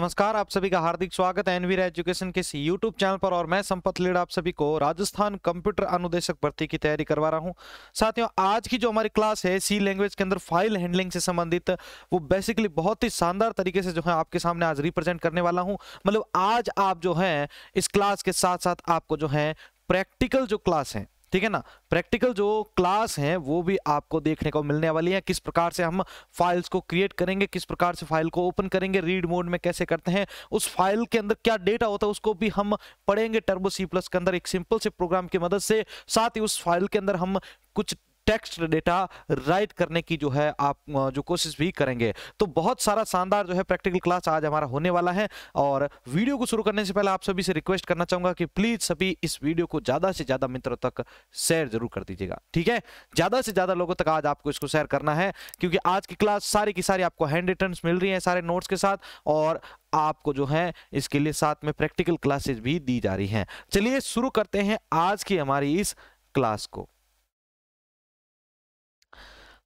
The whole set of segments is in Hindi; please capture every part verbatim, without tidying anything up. नमस्कार, आप सभी का हार्दिक स्वागत है एनवीर एजुकेशन के इस यूट्यूब चैनल पर। और मैं संपत लीड आप सभी को राजस्थान कंप्यूटर अनुदेशक भर्ती की तैयारी करवा रहा हूं। साथियों, आज की जो हमारी क्लास है सी लैंग्वेज के अंदर फाइल हैंडलिंग से संबंधित, वो बेसिकली बहुत ही शानदार तरीके से जो है आपके सामने आज रिप्रेजेंट करने वाला हूँ। मतलब आज आप जो है इस क्लास के साथ साथ आपको जो है प्रैक्टिकल जो क्लास है, ठीक है ना, प्रैक्टिकल जो क्लास है वो भी आपको देखने को मिलने वाली है। किस प्रकार से हम फाइल्स को क्रिएट करेंगे, किस प्रकार से फाइल को ओपन करेंगे, रीड मोड में कैसे करते हैं, उस फाइल के अंदर क्या डेटा होता है उसको भी हम पढ़ेंगे टर्बो सी प्लस के अंदर एक सिंपल से प्रोग्राम की मदद से। साथ ही उस फाइल के अंदर हम कुछ टेक्स्ट डेटा राइट करने की जो है आप जो कोशिश भी करेंगे। तो बहुत सारा शानदार जो है प्रैक्टिकल क्लास आज हमारा होने वाला है। और वीडियो को शुरू करने से पहले आप सभी से रिक्वेस्ट करना चाहूंगा कि प्लीज सभी इस वीडियो को ज्यादा से ज्यादा मित्रों तक शेयर जरूर कर दीजिएगा, ठीक है। ज्यादा से ज्यादा लोगों तक आज आपको इसको शेयर करना है, क्योंकि आज की क्लास सारी की सारी आपको हैंड रिटन मिल रही है सारे नोट्स के साथ, और आपको जो है इसके लिए साथ में प्रैक्टिकल क्लासेज भी दी जा रही है। चलिए शुरू करते हैं आज की हमारी इस क्लास को।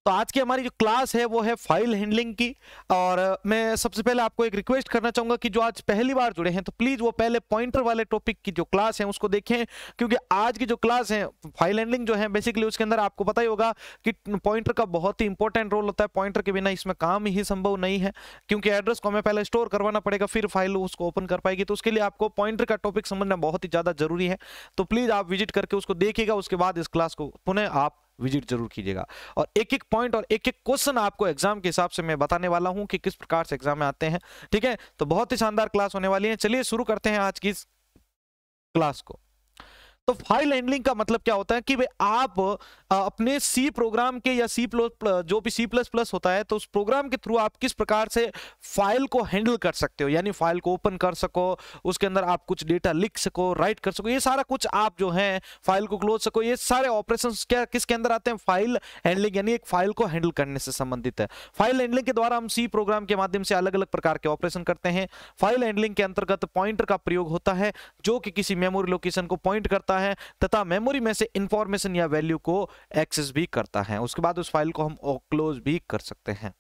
तो आज की हमारी जो क्लास है वो है फाइल हैंडलिंग की। और मैं सबसे पहले आपको एक रिक्वेस्ट करना चाहूंगा कि जो आज पहली बार जुड़े हैं तो प्लीज वो पहले पॉइंटर वाले टॉपिक की जो क्लास है उसको देखें, क्योंकि आज की जो क्लास है फाइल हैंडलिंग जो है बेसिकली उसके अंदर आपको पता ही होगा कि पॉइंटर का बहुत ही इंपॉर्टेंट रोल होता है। पॉइंटर के बिना इसमें काम ही संभव नहीं है, क्योंकि एड्रेस को हमें पहले स्टोर करवाना पड़ेगा फिर फाइल उसको ओपन कर पाएगी। तो उसके लिए आपको पॉइंटर का टॉपिक समझना बहुत ही ज्यादा जरूरी है। तो प्लीज आप विजिट करके उसको देखिएगा, उसके बाद इस क्लास को पुनः आप विजिट जरूर कीजिएगा। और एक एक पॉइंट और एक एक क्वेश्चन आपको एग्जाम के हिसाब से मैं बताने वाला हूं कि किस प्रकार से एग्जाम में आते हैं, ठीक है। तो बहुत ही शानदार क्लास होने वाली है। चलिए शुरू करते हैं आज की इस क्लास को। तो फाइल हैंडलिंग का मतलब क्या होता है कि भाई आप अपने सी प्रोग्राम के या सी प्लस जो भी सी प्लस प्लस होता है तो उस प्रोग्राम के थ्रू आप किस प्रकार से फाइल को हैंडल कर सकते हो, यानी फाइल को ओपन कर सको, उसके अंदर आप कुछ डेटा लिख सको, राइट कर सको, ये सारा कुछ आप जो है फाइल को क्लोज सको। ये सारे ऑपरेशंस क्या किसके अंदर आते हैं? फाइल हैंडलिंग, यानी एक फाइल को हैंडल करने से संबंधित है। फाइल हैंडलिंग के द्वारा हम सी प्रोग्राम के माध्यम से अलग अलग प्रकार के ऑपरेशन करते हैं। फाइल हैंडलिंग के अंतर्गत पॉइंटर का प्रयोग होता है जो कि किसी मेमोरी लोकेशन को पॉइंट करता है तथा मेमोरी में से इंफॉर्मेशन या वैल्यू को एक्सेस भी करता है। उसके बाद उस फाइल को हम क्लोज भी कर सकते हैं।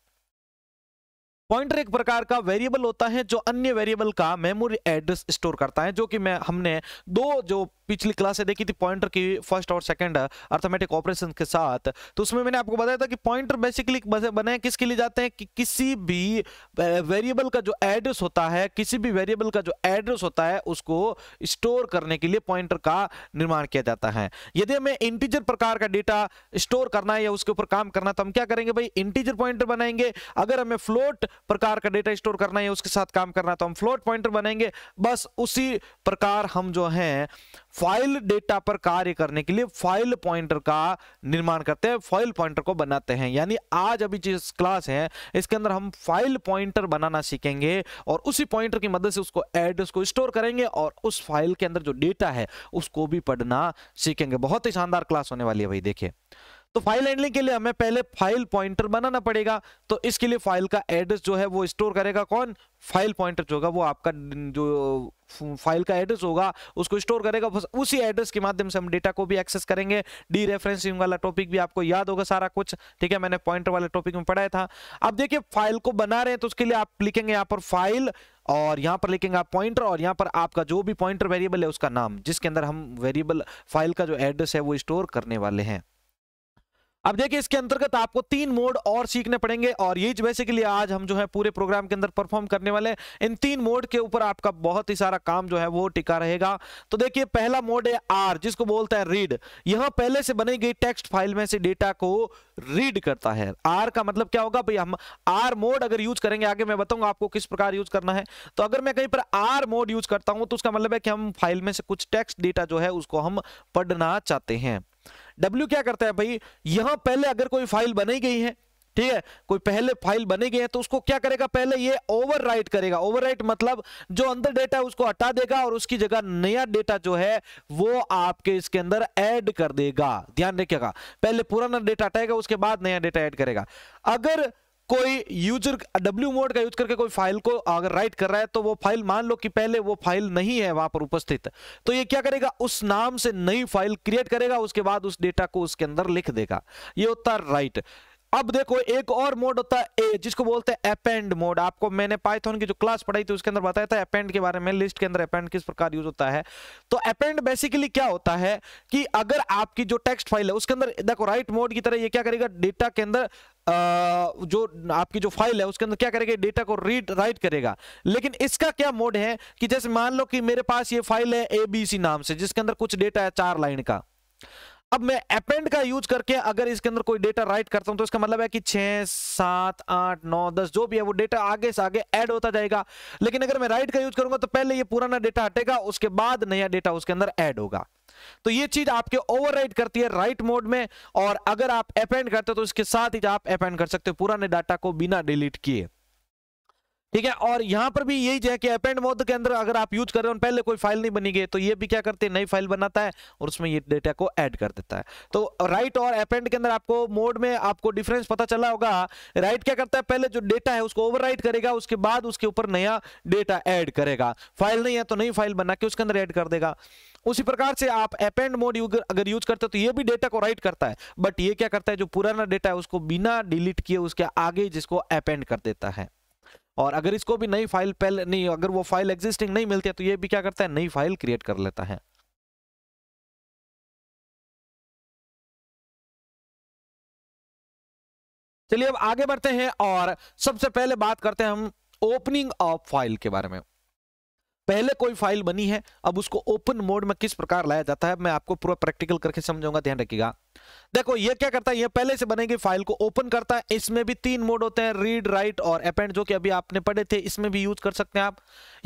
पॉइंटर एक प्रकार का वेरिएबल होता है जो अन्य वेरिएबल का मेमोरी एड्रेस स्टोर करता है, जो कि मैं हमने दो जो पिछली क्लास से देखी थी पॉइंटर की फर्स्ट और सेकंड अर्थमेटिक ऑपरेशन के साथ, तो उसमें मैंने आपको बताया था कि पॉइंटर बेसिकली बनाए किसके लिए जाते हैं कि किसी भी वेरिएबल का जो एड्रेस होता है किसी भी वेरिएबल का जो एड्रेस होता है उसको स्टोर करने के लिए पॉइंटर का निर्माण किया जाता है। यदि हमें इंटीजर प्रकार का डेटा स्टोर करना है या उसके ऊपर काम करना है तो हम क्या करेंगे भाई, इंटीजर पॉइंटर बनाएंगे। अगर हमें फ्लोट प्रकार का डेटा स्टोर करना है उसके साथ काम करना है तो हम फ्लोट पॉइंटर बनाएंगे। बस उसी प्रकार हम जो है फाइल डेटा पर कार्य करने के लिए फाइल पॉइंटर का निर्माण करते हैं, फाइल पॉइंटर को बनाते हैं। यानी आज अभी जिस क्लास है इसके अंदर हम फाइल पॉइंटर बनाना सीखेंगे और उसी पॉइंटर की मदद से उसको एड्रेस को स्टोर करेंगे और उस फाइल के अंदर जो डेटा है उसको भी पढ़ना सीखेंगे। बहुत ही शानदार क्लास होने वाली है भाई, देखिए। तो फाइल हैंडलिंग के लिए हमें पहले फाइल पॉइंटर बनाना पड़ेगा, तो इसके लिए फाइल का एड्रेस जो है वो स्टोर करेगा कौन? फाइल पॉइंटर जो होगा वो आपका जो फाइल का एड्रेस होगा उसको स्टोर करेगा। बस उसी एड्रेस के माध्यम से हम डेटा को भी एक्सेस करेंगे। डी रेफरेंसिंग वाला टॉपिक भी आपको याद होगा सारा कुछ, ठीक है, मैंने पॉइंटर वाले टॉपिक में पढ़ाया था। अब देखिए फाइल को बना रहे हैं तो उसके लिए आप लिखेंगे यहाँ पर फाइल और यहाँ पर लिखेंगे आप पॉइंटर और यहाँ पर आपका जो भी पॉइंटर वेरिएबल है उसका नाम, जिसके अंदर हम वेरिएबल फाइल का जो एड्रेस है वो स्टोर करने वाले हैं। अब देखिए इसके अंतर्गत आपको तीन मोड और सीखने पड़ेंगे और ये बेसिकली आज हम जो है पूरे प्रोग्राम के अंदर परफॉर्म करने वाले हैं। इन तीन मोड के ऊपर आपका बहुत ही सारा काम जो है वो टिका रहेगा। तो देखिए पहला मोड है आर, जिसको बोलता है रीड। यह पहले से बनी गई टेक्स्ट फाइल में से डेटा को रीड करता है। आर का मतलब क्या होगा भाई, हम आर मोड अगर यूज करेंगे, आगे मैं बताऊंगा आपको किस प्रकार यूज करना है। तो अगर मैं कहीं पर आर मोड यूज करता हूं तो उसका मतलब है कि हम फाइल में से कुछ टेक्स्ट डेटा जो है उसको हम पढ़ना चाहते हैं। डब्ल्यू क्या करता है भाई, यहां पहले अगर कोई फाइल बनाई गई है, ठीक है, कोई पहले फाइल बनी गई है तो उसको क्या करेगा, पहले ये ओवरराइट करेगा। ओवरराइट मतलब जो अंदर डेटा है उसको हटा देगा और उसकी जगह नया डेटा जो है वो आपके इसके अंदर ऐड कर देगा। ध्यान रखिएगा, पहले पुराना डेटा हटाएगा उसके बाद नया डेटा ऐड करेगा। अगर कोई यूजर डब्ल्यू मोड का यूज करके कोई फाइल को अगर राइट कर रहा है तो वो फाइल, मान लो कि पहले वो फाइल नहीं है वहां पर उपस्थित, तो ये क्या करेगा, उस नाम से नई फाइल क्रिएट करेगा, उसके बाद उस डेटा को उसके अंदर लिख देगा। ये होता है राइट। अब देखो एक और मोड होता है जिसको बोलते हैं एपेंड मोड। आपको मैंने पाइथन की जो क्लास पढ़ाई थी उसके अंदर बताया था एपेंड के बारे में, लिस्ट के अंदर एपेंड किस प्रकार यूज होता है। तो एपेंड बेसिकली क्या होता है कि अगर आपकी जो टेक्स्ट फाइल है उसके अंदर देखो राइट मोड की तरह ये क्या करेगा, डेटा के अंदर Uh, जो आपकी जो फाइल है उसके अंदर क्या करेगा, डेटा को रीड राइट करेगा। लेकिन इसका क्या मोड है कि जैसे मान लो कि मेरे पास ये फाइल है एबीसी नाम से जिसके अंदर कुछ डेटा है चार लाइन का। अब मैं एपेंड का यूज करके अगर इसके अंदर कोई डेटा राइट करता हूं तो इसका मतलब है कि छह सात आठ नौ दस जो भी है वो डेटा आगे से आगे ऐड होता जाएगा। लेकिन अगर मैं राइट का यूज करूंगा तो पहले ये पुराना डेटा हटेगा, उसके बाद नया डेटा उसके अंदर ऐड होगा। तो ये चीज आपके ओवरराइड करती है राइट मोड में। और अगर आप एपेंड करते हो तो इसके साथ ही आप एपेंड कर सकते हो पुराने डाटा को बिना डिलीट किए, ठीक है। और यहां पर भी यही है कि एपेंड मोड के अंदर अगर आप यूज कर रहे हो, पहले कोई फाइल नहीं बनी गई तो ये भी क्या करते हैं, नई फाइल बनाता है और उसमें ये डेटा को ऐड कर देता है। तो राइट और एपेंड के अंदर आपको मोड में आपको डिफरेंस पता चला होगा। राइट क्या करता है, पहले जो डेटा है उसको ओवरराइट करेगा, उसके बाद उसके ऊपर नया डेटा ऐड करेगा, फाइल नहीं है तो नई फाइल बना के उसके अंदर ऐड कर देगा। उसी प्रकार से आप एपेंड मोड अगर यूज करते हो तो ये भी डेटा को राइट करता है, बट ये क्या करता है जो पुराना डेटा है उसको बिना डिलीट किए उसके आगे जिसको एपेंड कर देता है। और अगर इसको भी नई फाइल पहले नहीं, अगर वो फाइल एग्जिस्टिंग नहीं मिलती है तो ये भी क्या करता है, नई फाइल क्रिएट कर लेता है। चलिए अब आगे बढ़ते हैं और सबसे पहले बात करते हैं हम ओपनिंग ऑफ फाइल के बारे में। पहले कोई फाइल बनी है, अब उसको ओपन मोड में किस प्रकार लाया जाता है मैं आपको पूरा प्रैक्टिकल करके समझाऊंगा, ध्यान रखिएगा। देखो ये क्या करता है, ये पहले से बनेगी फाइल को ओपन करता है। इसमें भी तीन मोड होते हैं, रीड राइट और एपेंड, जो कि अभी आपने पढ़े थे, इसमें भी यूज कर सकते हैं आप।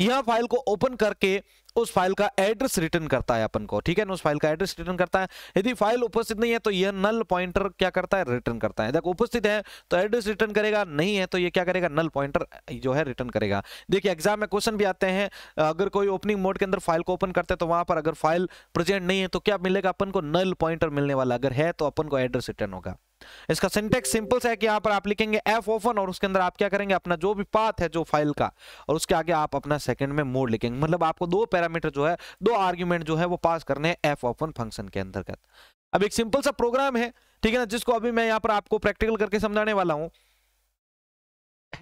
यह फाइल को ओपन करके उस फाइल का एड्रेस रिटर्न करता है अपन को, ठीक है ना, उस फाइल का एड्रेस रिटर्न करता है। यदि फाइल उपस्थित नहीं है तो यह नल पॉइंटर क्या करता है, रिटर्न करता है। देखो उपस्थित है तो एड्रेस रिटर्न करेगा, नहीं है तो यह क्या करेगा, नल पॉइंटर जो है रिटर्न करेगा। देखिए एग्जाम में क्वेश्चन भी आते हैं, अगर कोई ओपनिंग मोड के अंदर फाइल को ओपन करते हैं तो वहां पर अगर फाइल प्रेजेंट नहीं है तो क्या मिलेगा अपन को, नल पॉइंटर मिलने वाला। अगर है तो अपन को एड्रेस रिटर्न होगा। इसका सिंटेक्स सिंपल सा है कि यहाँ पर आप लिखेंगे एफ ओपन और उसके अंदर आप क्या करेंगे अपना जो भी पाथ है जो फाइल का, और उसके आगे आप अपना सेकंड में मोड लिखेंगे। मतलब आपको दो पैरामीटर जो है, दो आर्ग्यूमेंट जो है वो पास करने हैं एफ ओपन फंक्शन के अंतर्गत। अब एक सिंपल सा प्रोग्राम है, ठीक है ना, जिसको अभी मैं यहाँ पर आपको प्रैक्टिकल करके समझाने वाला हूँ।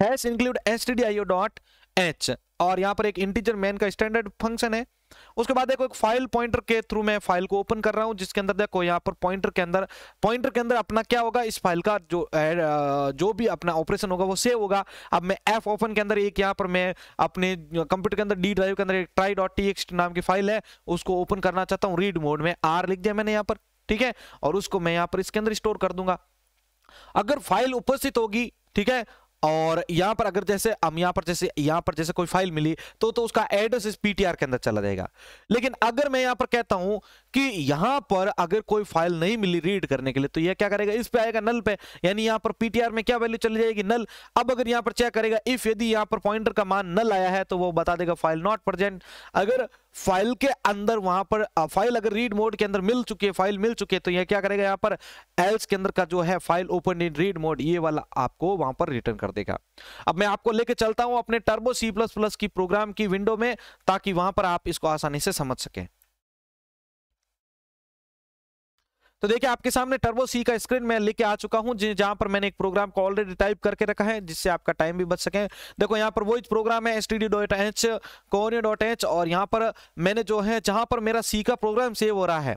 Hash include STDIO dot H और यहाँ पर एक इंटीजर मैन का स्टैंडर्ड फंक्शन है। उसके बाद देखो एक फाइल पॉइंटर के थ्रू मैं फाइल को ओपन कर रहा हूं, जिसके अंदर देखो यहाँ पर पॉइंटर के अंदर पॉइंटर के अंदर अपना क्या होगा, इस फाइल का जो जो भी अपना ऑपरेशन होगा वो सेव होगा। अब मैं एफ ओपन के अंदर एक यहाँ पर मैं अपने कंप्यूटर के अंदर डी ड्राइव के अंदर एक ट्राई डॉट टी एक्स नाम की फाइल है उसको ओपन करना चाहता हूँ। रीड मोड में आर लिख दिया मैंने यहाँ पर, ठीक है, और उसको मैं यहाँ पर इसके अंदर स्टोर कर दूंगा। अगर फाइल उपस्थित होगी, ठीक है, और यहां पर अगर जैसे हम यहां पर जैसे यहां पर जैसे कोई फाइल मिली तो तो उसका एड्रेस इस पीटीआर के अंदर चला जाएगा। लेकिन अगर मैं यहां पर कहता हूं कि यहां पर अगर कोई फाइल नहीं मिली रीड करने के लिए तो यह क्या करेगा, इस पे आएगा नल पे, यानी यहां पर पीटीआर में क्या वैल्यू चली जाएगी, नल। अब अगर यहां पर चेक करेगा, इफ यदि यहां पर पॉइंटर का मान नल आया है तो वो बता देगा फाइल नॉट प्रेजेंट। अगर फाइल के अंदर वहां पर फाइल अगर रीड मोड के अंदर मिल चुकी है, फाइल मिल चुकी है तो यह क्या करेगा, यहाँ पर एल्स के अंदर का जो है file open in read mode ये वाला आपको वहां पर रिटर्न कर देगा। अब मैं आपको लेके चलता हूं अपने टर्बो सी प्लस प्लस की प्रोग्राम की विंडो में ताकि वहां पर आप इसको आसानी से समझ सकें। तो देखिए आपके सामने टर्बो सी का स्क्रीन मैं लेके आ चुका हूं, जहां पर मैंने एक प्रोग्राम को ऑलरेडी टाइप करके रखा है जिससे आपका टाइम भी बच सके। देखो यहाँ पर वही प्रोग्राम है एसटीडी.h conio.h और यहाँ पर मैंने जो है जहां पर मेरा सी का प्रोग्राम सेव हो रहा है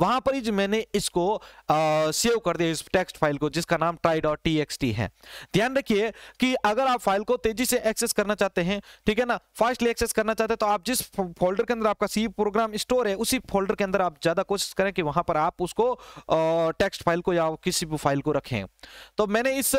वहां पर ही मैंने इसको आ, सेव कर दिया, इस टेक्स्ट फाइल को जिसका नाम try.txt है। ध्यान रखिए कि अगर आप फाइल को तेजी से एक्सेस करना चाहते हैं, ठीक है ना, फास्टली एक्सेस करना चाहते हैं तो आप जिस फोल्डर के अंदर आपका सी प्रोग्राम स्टोर है उसी फोल्डर के अंदर आप ज्यादा कोशिश करें कि वहां पर आप उसको टेक्स्ट फाइल को या किसी भी फाइल को रखें। तो मैंने इस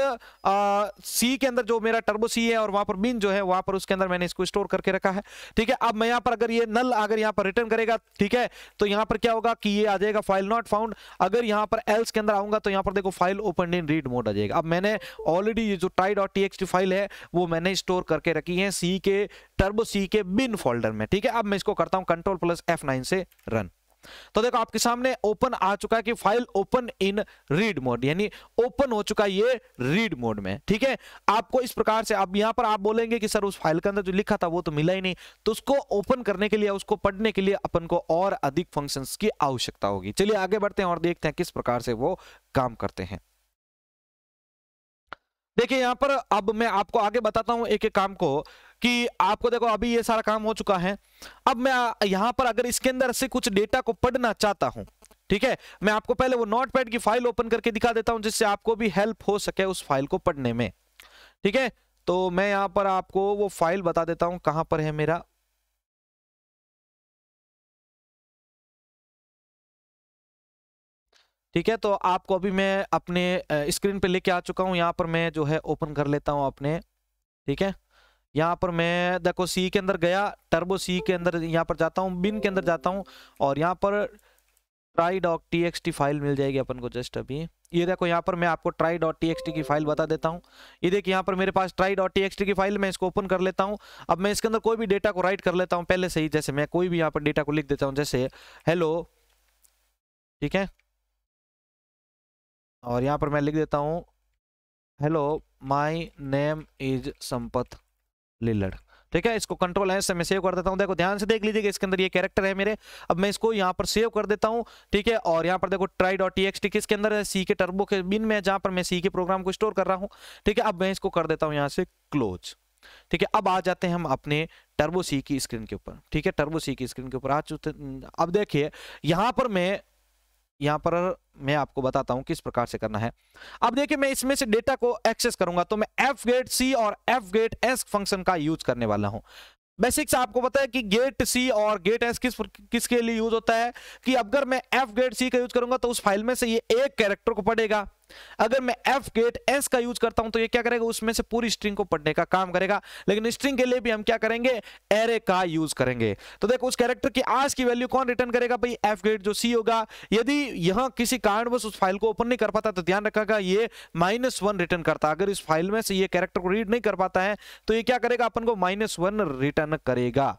सी के अंदर जो मेरा टर्बो सी है और वहां पर बिन जो है वहां पर उसके अंदर मैंने इसको स्टोर करके रखा है, ठीक है। अब मैं यहाँ पर अगर ये नल अगर यहाँ पर रिटर्न करेगा, ठीक है, तो यहाँ पर क्या होगा कि ये आ जाएगा फाइल नॉट फाउंड। अगर यहां पर एल्स के अंदर आऊंगा तो यहां पर देखो file open in read mode आ जाएगा। अब मैंने ऑलरेडी ये जो try.txt फाइल है वो मैंने स्टोर करके रखी है सी के टर्बो सी के बिन फोल्डर में, ठीक है। अब मैं इसको करता हूं कंट्रोल प्लस एफ नाइन से रन, तो देखो आपके सामने ओपन आ चुका है कि file open in read mode, यानी ओपन हो चुका है ये रीड मोड में, ठीक है। आपको इस प्रकार से अब यहां पर आप बोलेंगे कि सर उस फाइल के अंदर जो लिखा था वो तो मिला ही नहीं, तो उसको ओपन करने के लिए, उसको पढ़ने के लिए अपन को और अधिक फंक्शंस की आवश्यकता होगी। चलिए आगे बढ़ते हैं और देखते हैं किस प्रकार से वो काम करते हैं। देखिए यहाँ पर अब मैं आपको आगे बताता हूँ एक एक काम को कि आपको देखो अभी ये सारा काम हो चुका है। अब मैं यहाँ पर अगर इसके अंदर से कुछ डेटा को पढ़ना चाहता हूँ, ठीक है, मैं आपको पहले वो नोटपैड की फाइल ओपन करके दिखा देता हूँ जिससे आपको भी हेल्प हो सके उस फाइल को पढ़ने में। ठीक है, तो मैं यहाँ पर आपको वो फाइल बता देता हूँ कहाँ पर है मेरा। ठीक है, तो आपको अभी मैं अपने स्क्रीन पे लेके आ चुका हूँ। यहाँ पर मैं जो है ओपन कर लेता हूँ अपने। ठीक है, यहाँ पर मैं देखो सी के अंदर गया, टर्बो सी के अंदर यहाँ पर जाता हूँ, बिन के अंदर जाता हूँ और यहाँ पर try dot T X T file मिल जाएगी अपन को जस्ट अभी। ये देखो यहाँ पर मैं आपको try dot T X T की फाइल बता देता हूँ। ये देखिए यहाँ पर मेरे पास try dot T X T की फाइल, मैं इसको ओपन कर लेता हूँ। अब मैं इसके अंदर कोई भी डेटा को राइट कर लेता हूँ पहले से ही, जैसे मैं कोई भी यहाँ पर डेटा को लिख देता हूँ जैसे हेलो। ठीक है, और यहाँ पर मैं लिख देता हूँ hello my name is Sampat लिलड़। ठीक है, इसको कंट्रोल एस से मैं सेव कर देता हूँ। देखो ध्यान से देख लीजिएगा इसके अंदर ये कैरेक्टर है मेरे। अब मैं इसको यहाँ पर सेव कर देता हूँ। ठीक है, और यहाँ पर देखो ट्राई डॉट टीएक्सटी किसके अंदर है, सी के टर्बो के बिन में, जहाँ पर मैं सी के प्रोग्राम को स्टोर कर रहा हूँ। ठीक है, अब मैं इसको कर देता हूँ यहाँ से क्लोज। ठीक है, अब आ जाते हैं हम अपने टर्बो सी की स्क्रीन के ऊपर। ठीक है, टर्बो सी की स्क्रीन के ऊपर आ चुके। अब देखिए यहाँ पर मैं यहाँ पर मैं आपको बताता हूं किस प्रकार से करना है। अब देखिए मैं इसमें से डेटा को एक्सेस करूंगा, तो मैं fget c और fget s फंक्शन का यूज करने वाला हूं। बेसिक्स आपको पता है कि गेट सी और गेट एस किस किसके लिए यूज होता है, कि अगर मैं fget c का यूज करूंगा तो उस फाइल में से ये एक कैरेक्टर को पढ़ेगा, अगर मैं fget s का यूज करता हूं तो ये क्या करेगा, उसमें से पूरी स्ट्रिंग को पढ़ने का काम करेगा। लेकिन स्ट्रिंग के लिए भी हम क्या करेंगे, एरे का यूज करेंगे। तो देखो उस कैरेक्टर की आज की वैल्यू कौन रिटर्न करेगा, भाई fget जो c होगा। यदि यहां किसी कारणवश उस फाइल को ओपन नहीं कर पाता तो ध्यान रखिएगा ये माइनस वन रिटर्न करता, अगर इस फाइल में से ये कैरेक्टर को रीड नहीं कर पाता है तो ये क्या करेगा, अपन को माइनस वन रिटर्न करेगा।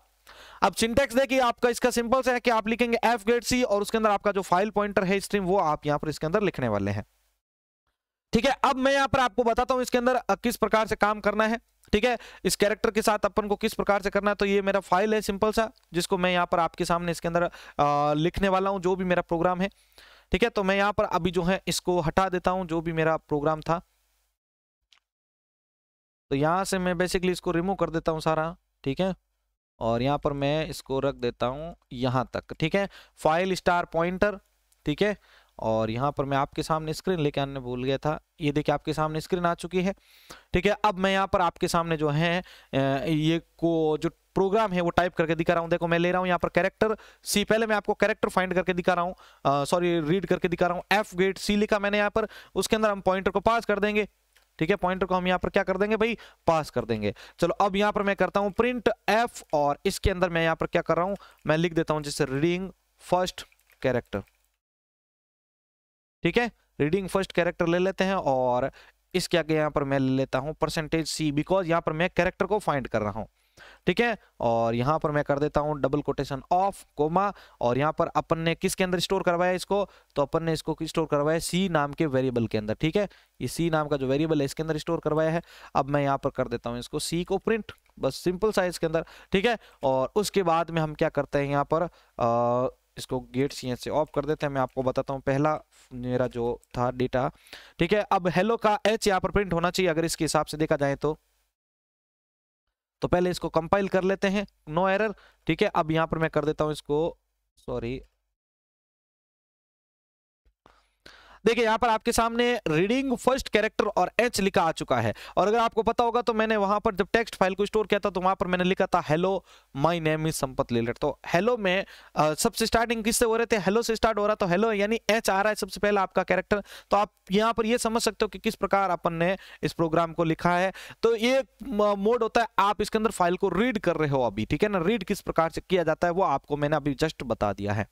अब सिंटैक्स देखिए आपका इसका सिंपल सा है कि आप लिखेंगे fget c और उसके अंदर आपका जो फाइल पॉइंटर है स्ट्रिंग वो आप यहां पर इसके अंदर लिखने वाले हैं। ठीक है, अब मैं यहाँ पर आपको बताता हूँ इसके अंदर किस प्रकार से काम करना है। ठीक है, इस कैरेक्टर के साथ अपन को किस प्रकार से करना है। तो ये मेरा फाइल है सिंपल सा, जिसको मैं यहाँ पर आपके सामने इसके अंदर आ, लिखने वाला हूँ जो भी मेरा प्रोग्राम है। ठीक है, तो मैं यहाँ पर अभी जो है इसको हटा देता हूँ जो भी मेरा प्रोग्राम था, तो यहाँ से मैं बेसिकली इसको रिमूव कर देता हूँ सारा। ठीक है, और यहाँ पर मैं इसको रख देता हूँ यहाँ तक। ठीक है, फाइल स्टार पॉइंटर। ठीक है, और यहाँ पर मैं आपके सामने स्क्रीन लेके आने भूल गया था। ये देखिए आपके सामने स्क्रीन आ चुकी है। ठीक है, अब मैं यहाँ पर आपके सामने जो है ये को जो प्रोग्राम है वो टाइप करके दिखा रहा हूँ। देखो मैं ले रहा हूँ यहाँ पर कैरेक्टर सी, पहले मैं आपको कैरेक्टर फाइंड करके दिखा रहा हूँ, सॉरी रीड करके दिखा रहा हूँ। fget c लिखा मैंने यहाँ पर, उसके अंदर हम पॉइंटर को पास कर देंगे। ठीक है, पॉइंटर को हम यहाँ पर क्या कर देंगे भाई, पास कर देंगे। चलो अब यहाँ पर मैं करता हूँ प्रिंट एफ और इसके अंदर मैं यहाँ पर क्या कर रहा हूँ, मैं लिख देता हूँ जैसे रीडिंग फर्स्ट कैरेक्टर। ठीक है, रीडिंग फर्स्ट कैरेक्टर ले लेते हैं और इसके आगे यहाँ पर मैं ले लेता हूँ परसेंटेज सी, बिकॉज यहाँ पर मैं कैरेक्टर को फाइंड कर रहा हूँ। ठीक है, और यहाँ पर मैं कर देता हूँ डबल कोटेशन ऑफ कोमा, और यहाँ पर अपन ने किसके अंदर स्टोर करवाया इसको, तो अपन ने इसको स्टोर करवाया सी नाम के वेरिएबल के अंदर। ठीक है, ये सी नाम का जो वेरिएबल है इसके अंदर स्टोर करवाया है। अब मैं यहाँ पर कर देता हूँ इसको सी को प्रिंट, बस सिंपल साइज के अंदर। ठीक है, और उसके बाद में हम क्या करते हैं यहाँ पर आ, इसको गेट सी से ऑफ कर देते हैं। मैं आपको बताता हूँ पहला मेरा जो था डेटा। ठीक है, अब हेलो का एच यहाँ पर प्रिंट होना चाहिए अगर इसके हिसाब से देखा जाए तो तो पहले इसको कंपाइल कर लेते हैं, नो एरर। ठीक है, अब यहाँ पर मैं कर देता हूँ इसको, सॉरी देखिए यहाँ पर आपके सामने रीडिंग फर्स्ट कैरेक्टर और एच लिखा आ चुका है। और अगर आपको पता होगा तो मैंने वहां पर जब टेक्स्ट फाइल को स्टोर किया था तो वहां पर मैंने लिखा था hello my name is Sampat लिलड़। तो हेलो में आ, सबसे स्टार्टिंग किससे हो रहे थे, हेलो से स्टार्ट हो रहा, तो हेलो यानी एच आ रहा है सबसे पहला आपका कैरेक्टर। तो आप यहाँ पर ये समझ सकते हो कि किस प्रकार अपन ने इस प्रोग्राम को लिखा है। तो ये मोड होता है आप इसके अंदर फाइल को रीड कर रहे हो अभी। ठीक है ना, रीड किस प्रकार से किया जाता है वो आपको मैंने अभी जस्ट बता दिया है।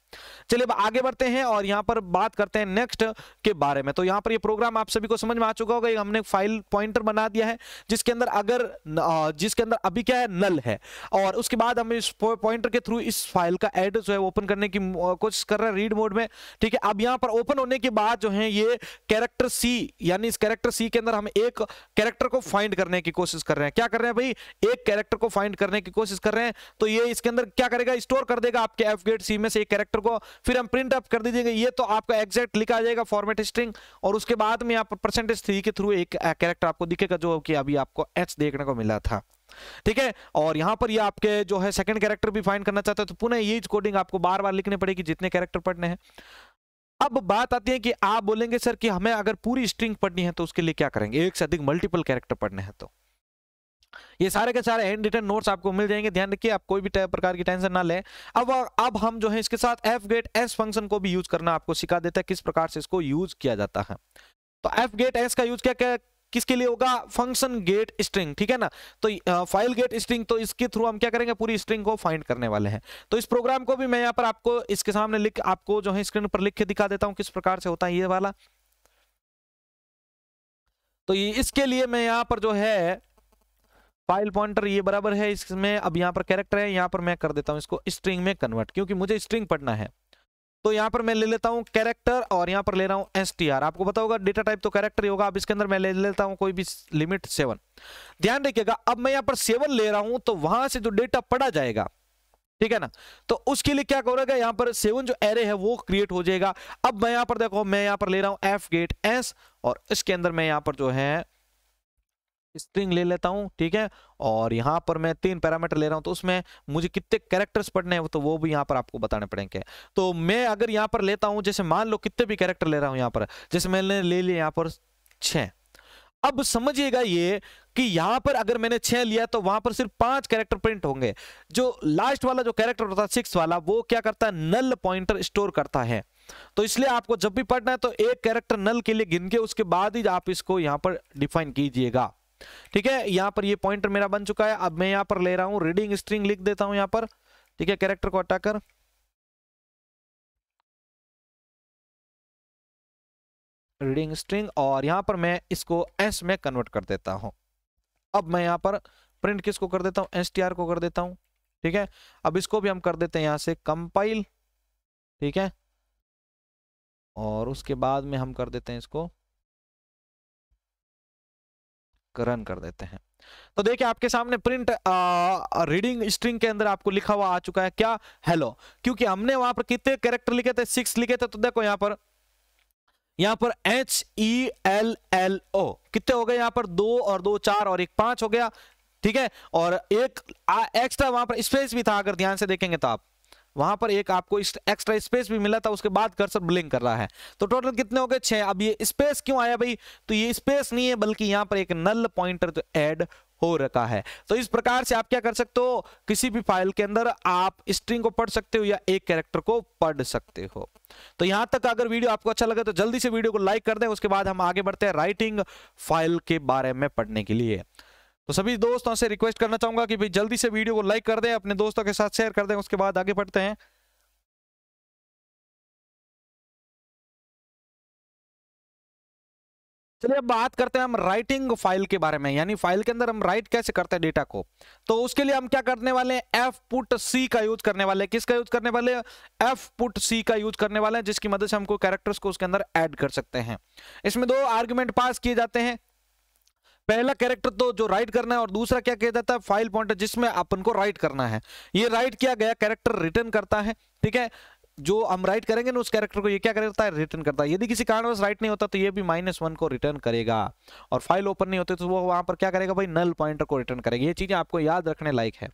चलिए अब आगे बढ़ते हैं और यहाँ पर बात करते हैं नेक्स्ट के बारे में। तो यहाँ पर ये प्रोग्राम आप सभी को समझ में आ चुका होगा, हमने फाइल पॉइंटर बना दिया है जिसके अंदर अगर जिसके अंदर अभी क्या है नल है, और उसके बाद हम इस पॉइंटर के थ्रू इस फाइल का एड्रेस जो है ओपन करने की कोशिश कर रहे हैं रीड मोड में। ठीक है, अब यहाँ पर ओपन होने के बाद जो है ये कैरेक्टर सी, यानी इस कैरेक्टर सी के अंदर हम एक कैरेक्टर को फाइंड करने की कोशिश कर रहे हैं। क्या कर रहे हैं भाई, एक कैरेक्टर को फाइंड करने की कोशिश कर रहे हैं। तो ये इसके अंदर क्या करेगा, स्टोर कर देगा आपके fget c में से एक कैरेक्टर को, फिर हम प्रिंट अप कर दीजिएगा, ये तो आपका एग्जैक्ट लिखा जाएगा फॉर्मेट फॉर्मेट स्ट्रिंग, और उसके बाद में आप परसेंटेज थ्री के थ्रू एक कैरेक्टर आपको दिखेगा जो कि अभी आपको एच देखने को मिला था, ठीक है। और यहाँ पर ये आपके जो है सेकंड कैरेक्टर भी फाइंड करना चाहता है, तो पुनः ये कोडिंग आपको बार बार लिखने पड़ेगी जितने कैरेक्टर पढ़ने हैं। अब बात आती है कि आप बोलेंगे सर कि हमें अगर पूरी स्ट्रिंग पढ़नी है तो उसके लिए क्या करेंगे, एक से अधिक मल्टीपल कैरेक्टर पढ़ने हैं तो ये सारे के सारे हैंड रिटन नोट्स आपको मिल जाएंगे, ध्यान रखिए आप कोई भी प्रकार की टेंशन ना लें। अब अब हम जो है इसके साथ fgetc फंक्शन को भी यूज करना आपको सिखा देता है, किस प्रकार से इसको यूज किया जाता है। तो fgetc का यूज क्या क्या किसके लिए होगा, फंक्शन गेट स्ट्रिंग, ठीक है ना, तो फाइल गेट स्ट्रिंग, तो इसके थ्रू हम क्या करेंगे पूरी स्ट्रिंग को फाइंड करने वाले हैं। तो इस प्रोग्राम को भी मैं यहाँ पर आपको इसके सामने लिख आपको जो है स्क्रीन पर लिख के दिखा देता हूँ किस प्रकार से होता है ये वाला। तो ये इसके लिए मैं यहाँ पर जो है फाइल पॉइंटर ये बराबर है, इसमें अब यहाँ पर कैरेक्टर है, यहाँ पर मैं कर देता हूँ इसको स्ट्रिंग में कन्वर्ट, क्योंकि मुझे स्ट्रिंग पढ़ना है। तो यहाँ पर मैं ले लेता हूँ कैरेक्टर और यहाँ पर ले रहा हूँ एस टी आर, आपको पता होगा डेटा टाइप तो कैरेक्टर ही होगा। अब इसके अंदर मैं ले लेता हूँ कोई भी लिमिट सेवन, ध्यान रखिएगा अब मैं यहाँ पर सेवन ले रहा हूँ तो वहां से जो डेटा पढ़ा जाएगा, ठीक है ना, तो उसके लिए क्या करेगा यहाँ पर सेवन जो एरे है वो क्रिएट हो जाएगा। अब मैं यहाँ पर देखो मैं यहाँ पर ले रहा हूँ एफ गेट एस और इसके अंदर मैं यहाँ पर जो है स्ट्रिंग ले लेता हूं, ठीक है, और यहाँ पर मैं तीन पैरामीटर ले रहा हूं तो उसमें मुझे कितने कैरेक्टर्स पढ़ने हैं तो वो भी यहाँ पर आपको बताने पड़ेंगे। तो मैं अगर यहाँ पर लेता हूं जैसे मान लो कितने भी कैरेक्टर ले रहा हूं यहाँ पर, जैसे मैंने ले लिया यहाँ पर छः। अब समझिएगा ये कि यहाँ पर अगर मैंने छः लिया तो वहां पर सिर्फ पांच कैरेक्टर प्रिंट होंगे, जो लास्ट वाला जो कैरेक्टर होता है सिक्स वाला वो क्या करता है नल पॉइंटर स्टोर करता है। तो इसलिए आपको जब भी पढ़ना है तो एक कैरेक्टर नल के लिए गिन के उसके बाद ही आप इसको यहाँ पर डिफाइन कीजिएगा, ठीक है। यहां पर ये पॉइंटर मेरा बन चुका है, अब मैं यहां पर ले रहा हूं रीडिंग स्ट्रिंग लिख देता हूं यहां पर, ठीक है, कैरेक्टर को हटाकर। रीडिंग स्ट्रिंग और यहां पर मैं इसको एस में कन्वर्ट कर देता हूं। अब मैं यहां पर प्रिंट किसको कर देता हूं, एसटीआर को कर देता हूं, ठीक है। अब इसको भी हम कर देते हैं यहां से कंपाइल, ठीक है, और उसके बाद में हम कर देते हैं इसको रन कर देते हैं। तो देखिए आपके सामने प्रिंट आ, रीडिंग स्ट्रिंग के अंदर आपको लिखा हुआ आ चुका है क्या, हेलो, क्योंकि हमने वहां पर कितने कैरेक्टर लिखे थे, सिक्स लिखे थे। तो देखो यहां पर यहां पर H E L L O कितने हो गए, यहां पर दो और दो चार और एक पांच हो गया, ठीक है, और एक एक्स्ट्रा वहां पर स्पेस भी था। अगर ध्यान से देखेंगे तो आप वहां पर एक आपको एक्स्ट्रा स्पेस भी मिला था, उसके बाद कर्सर ब्लिंक कर रहा है। तो टोटल कितने हो गए, छह। अब ये स्पेस क्यों आया भाई, तो ये स्पेस नहीं है बल्कि यहाँ पर एक नल पॉइंटर तो ऐड हो रखा है। तो इस प्रकार से आप क्या कर सकते हो, किसी भी फाइल के अंदर आप स्ट्रिंग को पढ़ सकते हो या एक कैरेक्टर को पढ़ सकते हो। तो यहां तक अगर वीडियो आपको अच्छा लगा तो जल्दी से वीडियो को लाइक कर दें, उसके बाद हम आगे बढ़ते हैं राइटिंग फाइल के बारे में पढ़ने के लिए। तो सभी दोस्तों से रिक्वेस्ट करना चाहूंगा कि भाई जल्दी से वीडियो को लाइक कर दें, अपने दोस्तों के साथ शेयर कर दें, उसके बाद आगे बढ़ते हैं। चलिए अब बात करते हैं हम राइटिंग फाइल के बारे में, यानी फाइल के अंदर हम राइट कैसे करते हैं डेटा को। तो उसके लिए हम क्या करने वाले हैं, एफ पुट सी का यूज करने वाले हैं। किसका यूज करने वाले हैं, एफ पुट सी का यूज करने वाले हैं, जिसकी मदद से हमको कैरेक्टर्स को उसके अंदर ऐड कर सकते हैं। इसमें दो आर्ग्यूमेंट पास किए जाते हैं, पहला कैरेक्टर तो जो राइट करना है और दूसरा क्या किया जाता है फाइल पॉइंटर, जिसमें अपन को राइट करना है। ये राइट किया गया कैरेक्टर रिटर्न करता है, ठीक है, जो हम राइट करेंगे ना उस कैरेक्टर को ये क्या करता है, रिटर्न करता है। यदि किसी कारणवश राइट नहीं होता तो ये भी माइनस वन को रिटर्न करेगा, और फाइल ओपन नहीं होती तो वो वहां पर क्या करेगा भाई, नल पॉइंटर को रिटर्न करेगा। ये चीजें आपको याद रखने लायक है।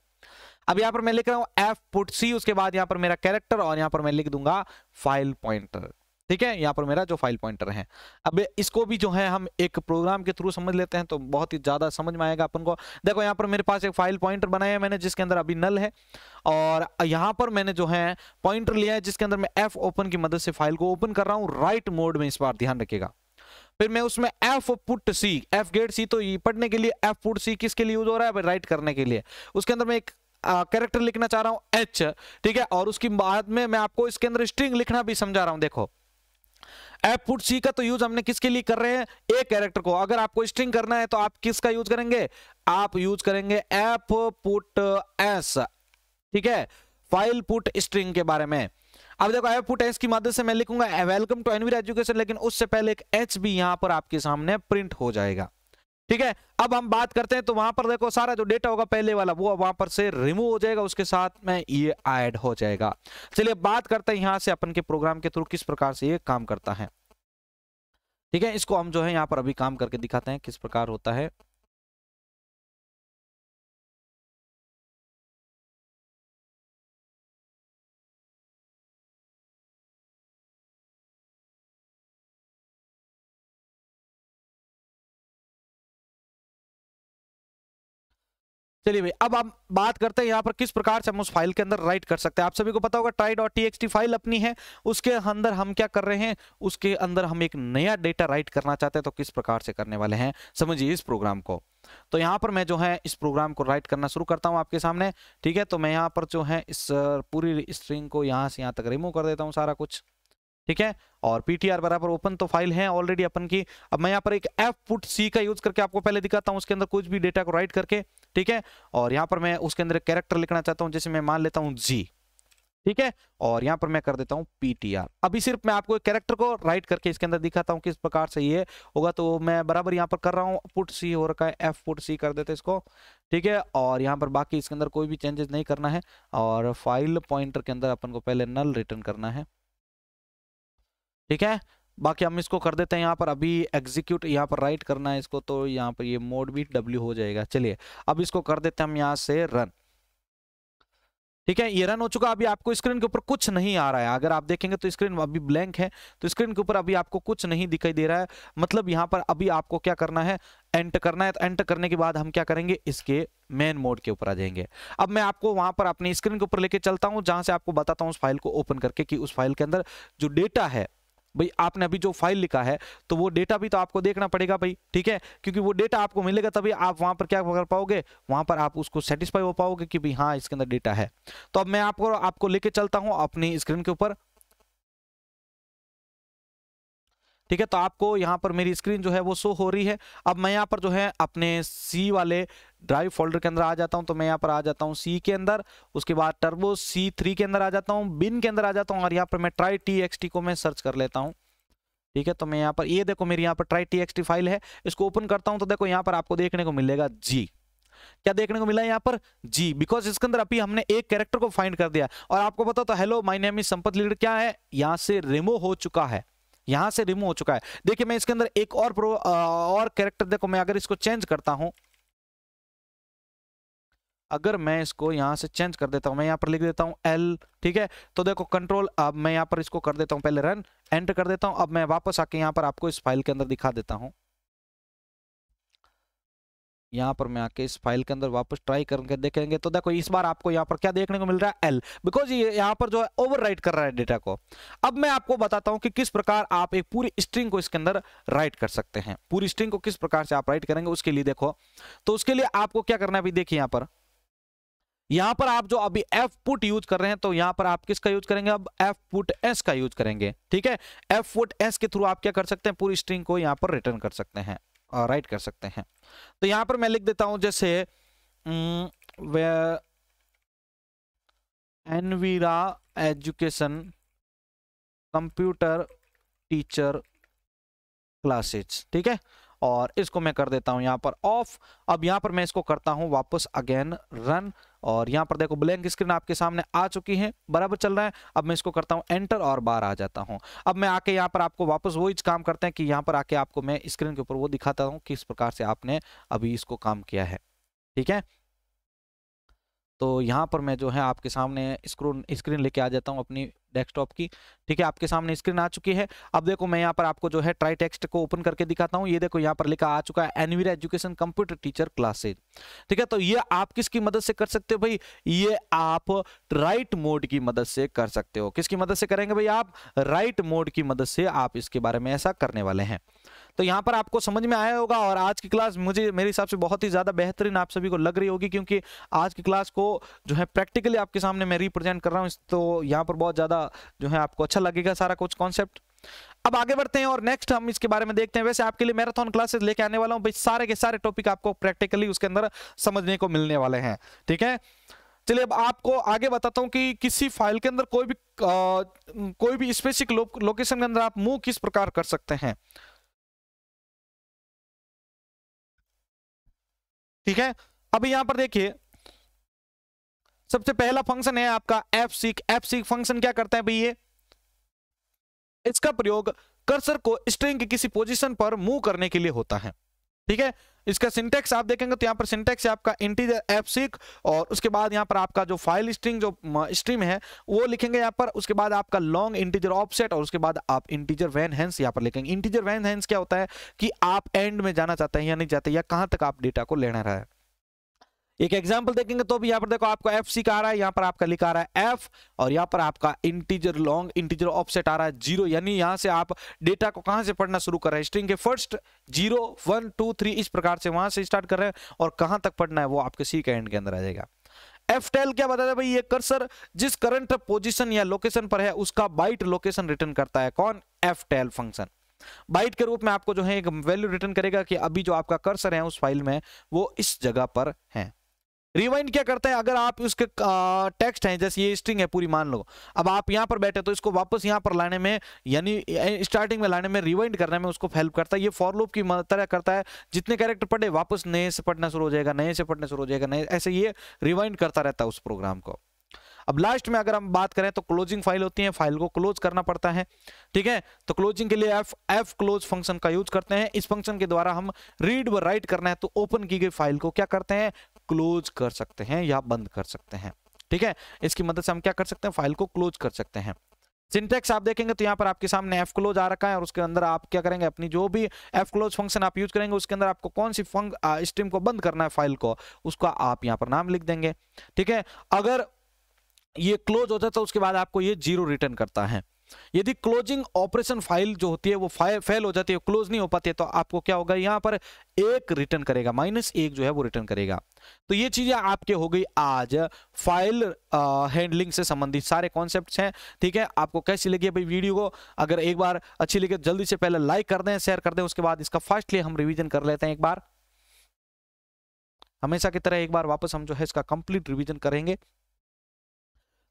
अब यहाँ पर मैं लिख रहा हूँ एफ पुट सी, उसके बाद यहाँ पर मेरा कैरेक्टर और यहाँ पर मैं लिख दूंगा फाइल पॉइंटर, ठीक है, यहाँ पर मेरा जो फाइल पॉइंटर है। अब इसको भी जो है हम एक प्रोग्राम के थ्रू समझ लेते हैं तो बहुत ही ज़्यादा समझ में आएगा अपन को। देखो यहाँ पर मेरे पास एक फाइल पॉइंटर बनाया है मैंने, जिसके अंदर अभी नल है, और यहाँ पर मैंने जो है पॉइंटर लिया है जिसके अंदर मैं एफ ओपन की मदद से फाइल को ओपन कर रहा हूँ राइट मोड में, इस बार ध्यान रखिएगा। फिर मैं उसमें F put C, F get C, तो ये पढ़ने के लिए, एफ पुट सी किसके लिए यूज हो रहा है, राइट करने के लिए। उसके अंदर मैं एक कैरेक्टर लिखना चाह रहा हूँ एच, ठीक है, और उसकी बाद में मैं आपको इसके अंदर स्ट्रिंग लिखना भी समझा रहा हूँ। देखो एफ पुट सी का तो यूज हमने किसके लिए कर रहे हैं, एक कैरेक्टर को। अगर आपको स्ट्रिंग करना है तो आप किसका यूज करेंगे, आप यूज करेंगे एफ पुट एस, ठीक है, फाइल पुट स्ट्रिंग के बारे में। अब देखो एफ पुट एस की मदद से मैं लिखूंगा वेलकम टू एनवीर एजुकेशन, लेकिन उससे पहले एक एच भी यहां पर आपके सामने प्रिंट हो जाएगा, ठीक है। अब हम बात करते हैं तो वहां पर देखो सारा जो डेटा होगा पहले वाला वो वहां पर से रिमूव हो जाएगा, उसके साथ में ये ऐड हो जाएगा। चलिए बात करते हैं यहां से अपन के प्रोग्राम के थ्रू किस प्रकार से ये काम करता है। ठीक है, इसको हम जो है यहाँ पर अभी काम करके दिखाते हैं किस प्रकार होता है। चलिए भाई, अब आप बात करते हैं यहाँ पर किस प्रकार से हम उस फाइल के अंदर राइट कर सकते हैं। आप सभी को पता होगा ट्राई डॉट टीएक्सटी फाइल अपनी है, उसके अंदर हम क्या कर रहे हैं, उसके अंदर हम एक नया डेटा राइट करना चाहते हैं, तो किस प्रकार से करने वाले हैं समझिए इस प्रोग्राम को। तो यहाँ पर मैं जो है इस प्रोग्राम को राइट करना शुरू करता हूँ आपके सामने। ठीक है, तो मैं यहाँ पर जो है इस पूरी स्ट्रिंग को यहाँ से यहाँ तक रिमूव कर देता हूँ सारा कुछ। ठीक है, और पीटीआर बराबर ओपन तो फाइल है ऑलरेडी अपन की। अब मैं यहाँ पर एक fputc का यूज करके आपको पहले दिखाता हूँ उसके अंदर कुछ भी डेटा को राइट करके। ठीक है, और यहाँ पर मैं उसके अंदर कैरेक्टर लिखना चाहता हूँ, जैसे मैं मान लेता हूँ जी। ठीक है, और यहाँ पर मैं कर देता हूँ पीटीआर। अभी सिर्फ मैं आपको कैरेक्टर को राइट करके इसके अंदर दिखाता हूँ किस प्रकार से ये होगा। तो मैं बराबर यहाँ पर कर रहा हूँ, पुट सी हो रखा है, एफ पुट सी कर देते इसको। ठीक है, और यहाँ पर बाकी इसके अंदर कोई भी चेंजेस नहीं करना है, और फाइल पॉइंटर के अंदर अपन को पहले नल रिटर्न करना है। ठीक है, बाकी हम इसको कर देते हैं यहाँ पर अभी एग्जीक्यूट, यहाँ पर राइट करना है इसको, तो यहाँ पर ये मोड भी डब्ल्यू हो जाएगा। चलिए अब इसको कर देते हैं हम यहाँ से रन। ठीक है, ये रन हो चुका। अभी आपको स्क्रीन के ऊपर कुछ नहीं आ रहा है, अगर आप देखेंगे तो स्क्रीन अभी ब्लैंक है, तो स्क्रीन के ऊपर अभी आपको कुछ नहीं दिखाई दे रहा है। मतलब यहाँ पर अभी आपको क्या करना है, एंटर करना है। तो एंटर करने के बाद हम क्या करेंगे, इसके मेन मोड के ऊपर आ जाएंगे। अब मैं आपको वहां पर अपनी स्क्रीन के ऊपर लेके चलता हूँ, जहां से आपको बताता हूँ उस फाइल को ओपन करके कि उस फाइल के अंदर जो डेटा है भाई, आपने अभी जो फाइल लिखा है तो वो डेटा भी तो आपको देखना पड़ेगा भाई। ठीक है, क्योंकि वो डेटा आपको मिलेगा तभी आप वहां पर क्या कर पाओगे, वहां पर आप उसको सेटिस्फाई हो पाओगे कि भाई हाँ इसके अंदर डेटा है। तो अब मैं आपको आपको लेके चलता हूं अपनी स्क्रीन के ऊपर। ठीक है, तो आपको यहाँ पर मेरी स्क्रीन जो है वो शो हो रही है। अब मैं यहाँ पर जो है अपने सी वाले ड्राइव फोल्डर के अंदर आ जाता हूँ। तो मैं यहाँ पर आ जाता हूँ सी के अंदर, उसके बाद टर्बो सी थ्री के अंदर आ जाता हूँ, बिन के अंदर आ जाता हूँ, और यहाँ पर मैं ट्राई टी एक्स टी को मैं सर्च कर लेता हूँ। ठीक है, तो मैं यहाँ पर ये यह देखो मेरी यहाँ पर try T X T file है, इसको ओपन करता हूँ। तो देखो यहाँ पर आपको देखने को मिलेगा जी। क्या देखने को मिला है यहाँ पर, जी, बिकॉज इसके अंदर अभी हमने एक कैरेक्टर को फाइंड कर दिया। और आपको पता तो hello my name is Sampat leader क्या है, यहाँ से रिमूव हो चुका है, यहां से रिमूव हो चुका है। देखिए मैं इसके अंदर एक और प्रो आ, और कैरेक्टर, देखो मैं अगर इसको चेंज करता हूं, अगर मैं इसको यहां से चेंज कर देता हूं, मैं यहां पर लिख देता हूं एल। ठीक है, तो देखो कंट्रोल, अब मैं यहां पर इसको कर देता हूं पहले रन, एंटर कर देता हूं। अब मैं वापस आके यहां पर आपको इस फाइल के अंदर दिखा देता हूं। यहाँ पर मैं आके इस फाइल के अंदर वापस ट्राई करके देखेंगे तो देखो इस बार आपको यहाँ पर क्या देखने को मिल रहा है, एल, बिकॉज ये यहाँ पर जो है ओवरराइट कर रहा है डेटा को। अब मैं आपको बताता हूँ कि किस प्रकार आप एक पूरी स्ट्रिंग को इसके अंदर राइट कर सकते हैं। पूरी स्ट्रिंग को किस प्रकार से आप राइट करेंगे उसके लिए देखो, तो उसके लिए आपको क्या करना है, अभी देखिए यहाँ पर यहाँ पर आप जो अभी एफ पुट यूज कर रहे हैं, तो यहाँ पर आप किसका यूज करेंगे, अब एफ पुट एस का यूज करेंगे। ठीक है, एफ पुट एस के थ्रू आप क्या कर सकते हैं, पूरी स्ट्रिंग को यहाँ पर रिटर्न कर सकते हैं, राइट कर सकते हैं। तो यहां पर मैं लिख देता हूं जैसे Envira education computer teacher classes. ठीक है, और इसको मैं कर देता हूं यहां पर ऑफ। अब यहां पर मैं इसको करता हूं वापस अगेन रन, और यहां पर देखो ब्लैंक स्क्रीन आपके सामने आ चुकी है, बराबर चल रहा है। अब मैं इसको करता हूं एंटर और बाहर आ जाता हूं। अब मैं आके यहां पर आपको वापस वही काम करते हैं कि यहां पर आके आपको मैं स्क्रीन के ऊपर वो दिखाता हूं किस प्रकार से आपने अभी इसको काम किया है। ठीक है, तो यहाँ पर मैं जो है आपके सामने स्क्रीन स्क्रीन लेके आ जाता हूँ अपनी डेस्कटॉप की। ठीक है, आपके सामने स्क्रीन आ चुकी है। अब देखो मैं यहाँ पर आपको जो है ट्राई टेक्स्ट को ओपन करके दिखाता हूँ। ये देखो यहाँ पर लिखा आ चुका है एनवीर एजुकेशन कंप्यूटर टीचर क्लासेज। ठीक है, तो ये आप किसकी मदद से कर सकते हो भाई, ये आप राइट मोड की मदद से कर सकते हो। किसकी मदद से करेंगे भाई, आप राइट मोड की मदद से आप इसके बारे में ऐसा करने वाले हैं। तो यहाँ पर आपको समझ में आया होगा, और आज की क्लास मुझे मेरे हिसाब से बहुत ही ज़्यादा बेहतरीन आप सभी को लग रही होगी, क्योंकि आज की क्लास को जो है प्रैक्टिकली आपके सामने मैं रिप्रेजेंट कर रहा हूँ। तो यहाँ पर बहुत ज़्यादा जो है आपको अच्छा लगेगा सारा कुछ कॉन्सेप्ट। अब आगे बढ़ते हैं और नेक्स्ट हम इसके बारे में देखते हैं। वैसे आपके लिए मैराथन क्लासेस लेके आने वाला हूँ भाई, सारे के सारे टॉपिक आपको प्रैक्टिकली उसके अंदर समझने को मिलने वाले हैं। ठीक है, चलिए अब आपको आगे बताता हूं कि किसी फाइल के अंदर कोई भी आ, कोई भी स्पेसिफिक लो, लोकेशन के अंदर आप मूव किस प्रकार कर सकते हैं। ठीक है, अब यहां पर देखिए सबसे पहला फंक्शन है आपका F seek. F seek function क्या करता है भाई, ये इसका प्रयोग कर्सर को स्ट्रिंग की किसी पोजीशन पर मूव करने के लिए होता है। ठीक है, इसका सिंटेक्स आप देखेंगे तो यहाँ पर सिंटेक्स है आपका इंटीजर एफसिक, और उसके बाद यहाँ पर आपका जो फाइल स्ट्रिंग जो स्ट्रीम है वो लिखेंगे यहाँ पर, उसके बाद आपका लॉन्ग इंटीजर ऑफसेट, और उसके बाद आप इंटीजर वैन हैंस यहाँ पर लिखेंगे। इंटीजर वैन हैंस क्या होता है कि आप एंड में जाना चाहते हैं या नहीं चाहते, या कहाँ तक आप डेटा को लेना रहा है। एक एग्जाम्पल देखेंगे तो भी यहाँ पर देखो आपका एफ सी का आ रहा है, यहाँ पर आपका लिखा आ रहा है एफ, और यहाँ पर आपका इंटीजर लॉन्ग इंटीजर ऑफसेट आ रहा है जीरो, यानी यहाँ से आप डेटा को कहाँ से पढ़ना शुरू कर रहे हैं, स्ट्रिंग के first zero one two three इस प्रकार से वहां से स्टार्ट कर रहे हैं, और कहाँ तक पढ़ना है वो आपके सी के एंड के अंदर आ जाएगा। एफ टेल क्या बताता है भाई, ये कर्सर जिस करंट पोजिशन या लोकेशन पर है उसका बाइट लोकेशन रिटर्न करता है। कौन? एफ टेल फंक्शन बाइट के रूप में आपको जो है एक वैल्यू रिटर्न करेगा कि अभी जो आपका कर्सर है उस फाइल में वो इस जगह पर है। रिवाइंड क्या करता है, अगर आप उसके टेक्स्ट हैं जैसे ये स्ट्रिंग है पूरी मान लो, अब आप यहाँ पर बैठे तो इसको वापस यहाँ पर लाने में यानी स्टार्टिंग में लाने में रिवाइंड करने में उसको हेल्प करता है। ये फॉर लूप की तरह करता है, जितने कैरेक्टर पढ़े वापस नए से पढ़ना शुरू हो जाएगा, नए से पढ़ना शुरू हो जाएगा, नए, ऐसे ये रिवाइंड करता रहता है उस प्रोग्राम को। अब लास्ट में अगर हम बात करें तो क्लोजिंग फाइल होती है, फाइल को क्लोज करना पड़ता है। ठीक है, तो क्लोजिंग के लिए एफ एफ क्लोज फंक्शन का यूज करते हैं। इस फंक्शन के द्वारा हम रीड व राइट करना है तो ओपन की गई फाइल को क्या करते हैं, क्लोज कर सकते हैं या बंद कर सकते हैं। ठीक है, इसकी मदद से हम क्या कर सकते हैं, फाइल को क्लोज कर सकते हैं। सिंटेक्स आप देखेंगे तो यहाँ पर आपके सामने एफ क्लोज आ रखा है, और उसके अंदर आप क्या करेंगे, अपनी जो भी एफ क्लोज फंक्शन आप यूज करेंगे उसके अंदर आपको कौन सी फंक्शन स्ट्रीम को बंद करना है फाइल को, उसका आप यहाँ पर नाम लिख देंगे। ठीक है, अगर ये क्लोज होता है तो उसके बाद आपको ये जीरो रिटर्न करता है। यदि क्लोजिंग ऑपरेशन फाइल जो होती है वो फेल हो जाती है, क्लोज नहीं हो पाती है, तो आपको क्या होगा, यहाँ पर एक रिटर्न करेगा, माइनस एक जो है वो रिटर्न करेगा। तो ये चीजें आपके हो गई आज फाइल हैंडलिंग से संबंधित सारे कॉन्सेप्ट्स हैं। ठीक है, आपको कैसी लगी है भाई वीडियो को, अगर एक बार अच्छी लगे जल्दी से पहले लाइक कर दें, शेयर कर दें, उसके बाद इसका फास्टली हम रिविजन कर लेते हैं। एक बार हमेशा की तरह एक बार वापस हम जो है इसका कंप्लीट रिविजन करेंगे।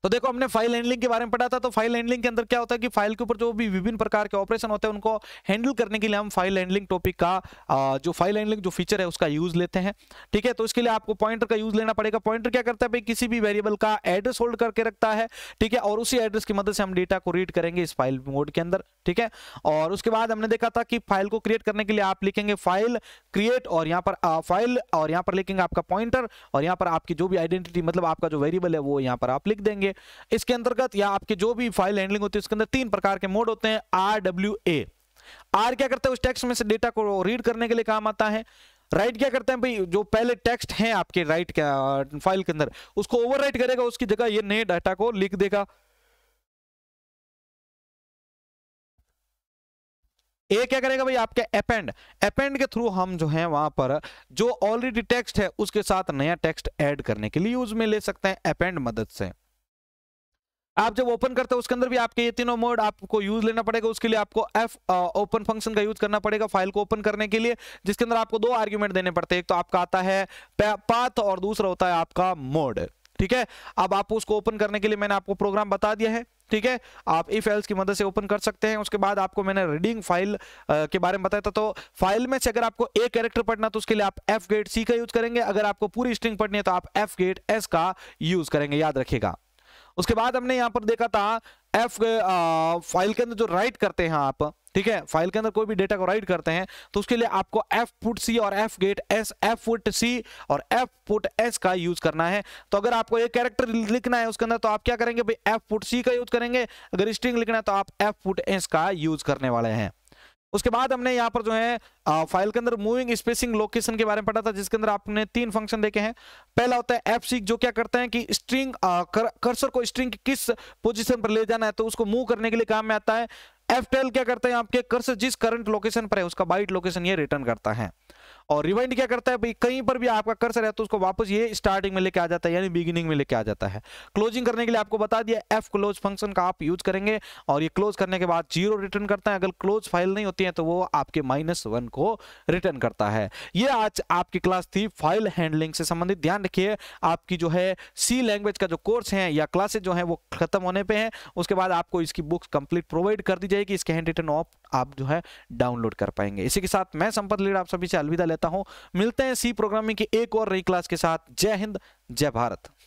तो देखो हमने फाइल हैंडलिंग के बारे में पढ़ा था, तो फाइल हैंडलिंग के अंदर क्या होता है कि फाइल के ऊपर जो भी विभिन्न प्रकार के ऑपरेशन होते हैं उनको हैंडल करने के लिए हम फाइल हैंडलिंग टॉपिक का जो फाइल हैंडलिंग जो फीचर है उसका यूज लेते हैं। ठीक है, तो इसके लिए आपको पॉइंटर का यूज लेना पड़ेगा। पॉइंटर क्या करता है भाई, किसी भी वेरिएबल का एड्रेस होल्ड करके रखता है। ठीक है, और उसी एड्रेस की मदद से हम डेटा को रीड करेंगे इस फाइल मोड के अंदर। ठीक है, और उसके बाद हमने देखा था कि फाइल को क्रिएट करने के लिए आप लिखेंगे फाइल क्रिएट, और यहाँ पर फाइल और यहाँ पर लिखेंगे आपका पॉइंटर, और यहाँ पर आपकी जो भी आइडेंटिटी मतलब आपका जो वेरिएबल है वो यहाँ पर आप लिख देंगे। इसके अंतर्गत या आपके जो भी फाइल हैंडलिंग होती है उसके अंदर तीन प्रकार के मोड होते हैं, आर डब्ल्यू ए। आर क्या करता है, उस टेक्स्ट में से डेटा को रीड करने के लिए काम आता है। राइट क्या करते हैं भाई, जो पहले टेक्स्ट है आपके राइट फाइल के अंदर उसको ओवरराइट करेगा, उसकी जगह ये नए डाटा को लिख देगा। ए क्या करेगा भाई, आपके अपेंड अपेंड के थ्रू हम जो है वहां पर जो ऑलरेडी टेक्स्ट है उसके साथ नया टेक्स्ट ऐड करने के लिए यूज में ले सकते हैं अपेंड मदद से। आप जब ओपन करते हैं उसके अंदर भी आपके ये तीनों मोड आपको यूज लेना पड़ेगा। उसके लिए आपको एफ ओपन फंक्शन का यूज करना पड़ेगा फाइल को ओपन करने के लिए, जिसके अंदर आपको दो आर्ग्यूमेंट देने पड़ते हैं, एक तो आपका आता है पाथ और दूसरा होता है आपका मोड। ठीक है, अब आप उसको ओपन करने के लिए मैंने आपको प्रोग्राम बता दिया है। ठीक है, आप इफ एल्स की मदद से ओपन कर सकते हैं। उसके बाद आपको मैंने रीडिंग फाइल के बारे में बताया था, तो फाइल में से अगर आपको एक कैरेक्टर पढ़ना तो उसके लिए आप fgetc का यूज करेंगे, अगर आपको पूरी स्ट्रिंग पढ़नी है तो आप fgets का यूज करेंगे, याद रखिएगा। उसके बाद हमने यहाँ पर देखा था एफ फाइल के अंदर जो राइट करते हैं आप, ठीक है, फाइल के अंदर कोई भी डेटा को राइट करते हैं तो उसके लिए आपको fputc और fgets, fputc और fputs का यूज करना है। तो अगर आपको एक कैरेक्टर लिखना है उसके अंदर तो आप क्या करेंगे भाई, fputc का यूज करेंगे, अगर स्ट्रिंग लिखना है तो आप fputs का यूज करने वाले हैं। उसके बाद हमने यहाँ पर जो है आ, फाइल के अंदर मूविंग स्पेसिंग लोकेशन के बारे में पढ़ा था, जिसके अंदर आपने तीन फंक्शन देखे हैं। पहला होता है एफसिक, जो क्या करते हैं कि स्ट्रिंग कर, कर्सर को स्ट्रिंग की किस पोजीशन पर ले जाना है तो उसको मूव करने के लिए काम में आता है। एफटेल क्या करते हैं, आपके कर्सर जिस करंट लोकेशन पर है उसका बाइट लोकेशन ये रिटर्न करता है। और रिवाइंड क्या करता है भाई, कहीं पर भी आपका कर्सर है तो उसको वापस ये स्टार्टिंग में लेके आ जाता है यानी बिगिनिंग में लेके आ जाता है। क्लोजिंग करने के लिए आपको बता दिया एफ क्लोज फंक्शन का आप यूज करेंगे, और ये क्लोज करने के बाद जीरो रिटर्न करता है, अगर क्लोज फाइल नहीं होती है तो वो आपके माइनस वन को रिटर्न करता है। ये आज आपकी क्लास थी फाइल हैंडलिंग से संबंधित। ध्यान रखिए आपकी जो है सी लैंग्वेज का जो कोर्स है या क्लासेज जो है वो खत्म होने पर है, उसके बाद आपको इसकी बुक्स कंप्लीट प्रोवाइड कर दी जाएगी, इसके हैंड रिटन ऑफ आप जो है डाउनलोड कर पाएंगे। इसी के साथ मैं संपत लीड आप सभी से अलविदा लेता हूं, मिलते हैं सी प्रोग्रामिंग की एक और नई क्लास के साथ। जय हिंद, जय भारत।